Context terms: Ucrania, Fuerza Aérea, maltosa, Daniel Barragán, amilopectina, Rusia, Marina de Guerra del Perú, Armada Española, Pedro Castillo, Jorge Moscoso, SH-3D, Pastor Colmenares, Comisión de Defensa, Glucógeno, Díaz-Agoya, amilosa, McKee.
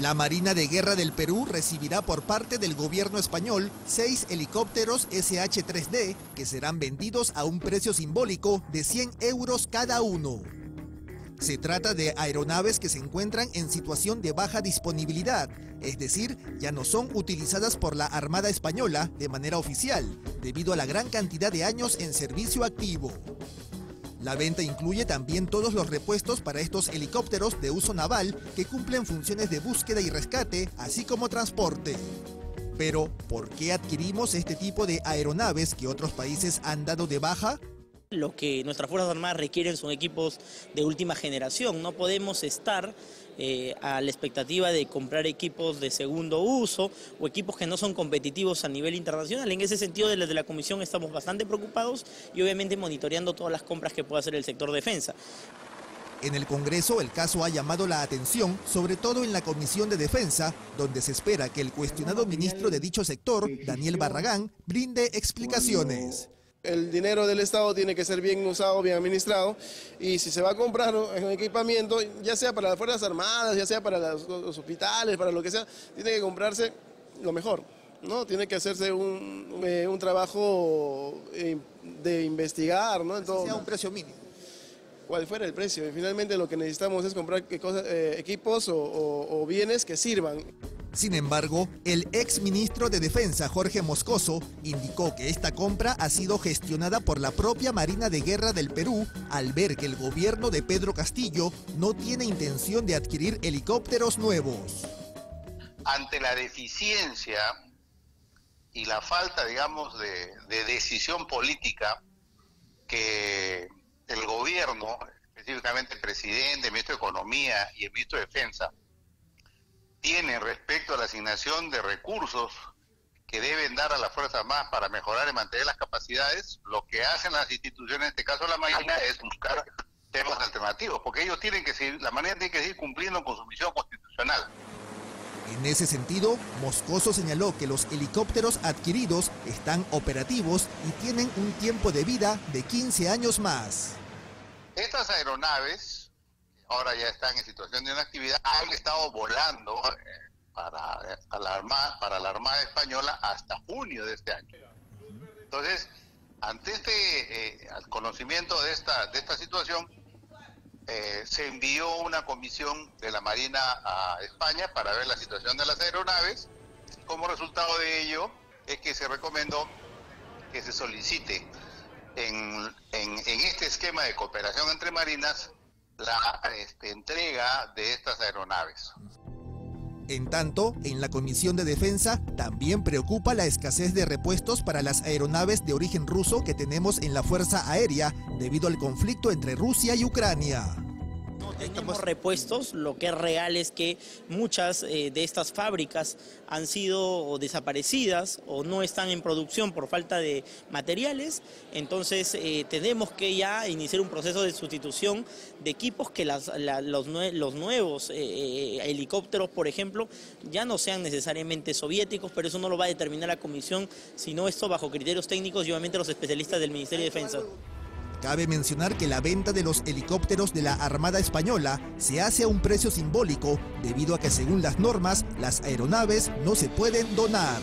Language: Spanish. La Marina de Guerra del Perú recibirá por parte del gobierno español 6 helicópteros SH-3D que serán vendidos a un precio simbólico de 100 euros cada uno. Se trata de aeronaves que se encuentran en situación de baja disponibilidad, es decir, ya no son utilizadas por la Armada Española de manera oficial, debido a la gran cantidad de años en servicio activo. La venta incluye también todos los repuestos para estos helicópteros de uso naval que cumplen funciones de búsqueda y rescate, así como transporte. Pero, ¿por qué adquirimos este tipo de aeronaves que otros países han dado de baja? Lo que nuestras Fuerzas Armadas requieren son equipos de última generación. No podemos estar a la expectativa de comprar equipos de segundo uso o equipos que no son competitivos a nivel internacional. En ese sentido, desde la Comisión estamos bastante preocupados y obviamente monitoreando todas las compras que pueda hacer el sector defensa. En el Congreso, el caso ha llamado la atención, sobre todo en la Comisión de Defensa, donde se espera que el cuestionado ministro de dicho sector, Daniel Barragán, brinde explicaciones. El dinero del Estado tiene que ser bien usado, bien administrado, y si se va a comprar un equipamiento, ya sea para las Fuerzas Armadas, ya sea para los hospitales, para lo que sea, tiene que comprarse lo mejor, ¿no? Tiene que hacerse un trabajo de investigar, ¿no? Entonces, sea un precio mínimo. Cual fuera el precio, y finalmente lo que necesitamos es comprar equipos o bienes que sirvan. Sin embargo, el exministro de Defensa, Jorge Moscoso, indicó que esta compra ha sido gestionada por la propia Marina de Guerra del Perú al ver que el gobierno de Pedro Castillo no tiene intención de adquirir helicópteros nuevos. Ante la deficiencia y la falta, digamos, de decisión política que el gobierno, específicamente el presidente, el ministro de Economía y el ministro de Defensa, tienen respecto a la asignación de recursos que deben dar a las Fuerzas Armadas para mejorar y mantener las capacidades, lo que hacen las instituciones, en este caso la Marina, es buscar temas alternativos, porque ellos tienen que seguir, la Marina tiene que seguir cumpliendo con su misión constitucional. En ese sentido, Moscoso señaló que los helicópteros adquiridos están operativos y tienen un tiempo de vida de 15 años más. Estas aeronaves ahora ya están en situación de inactividad, han estado volando para la Armada Española hasta junio de este año. Entonces, ante este conocimiento de esta situación, se envió una comisión de la Marina a España para ver la situación de las aeronaves. Como resultado de ello, es que se recomendó que se solicite en este esquema de cooperación entre marinas la entrega de estas aeronaves. En tanto, en la Comisión de Defensa también preocupa la escasez de repuestos para las aeronaves de origen ruso que tenemos en la Fuerza Aérea debido al conflicto entre Rusia y Ucrania. Tenemos repuestos, lo que es real es que muchas de estas fábricas han sido desaparecidas o no están en producción por falta de materiales, entonces tenemos que ya iniciar un proceso de sustitución de equipos que los nuevos helicópteros, por ejemplo, ya no sean necesariamente soviéticos, pero eso no lo va a determinar la Comisión, sino esto bajo criterios técnicos y obviamente los especialistas del Ministerio de Defensa. Cabe mencionar que la venta de los helicópteros de la Armada Española se hace a un precio simbólico debido a que según las normas, las aeronaves no se pueden donar.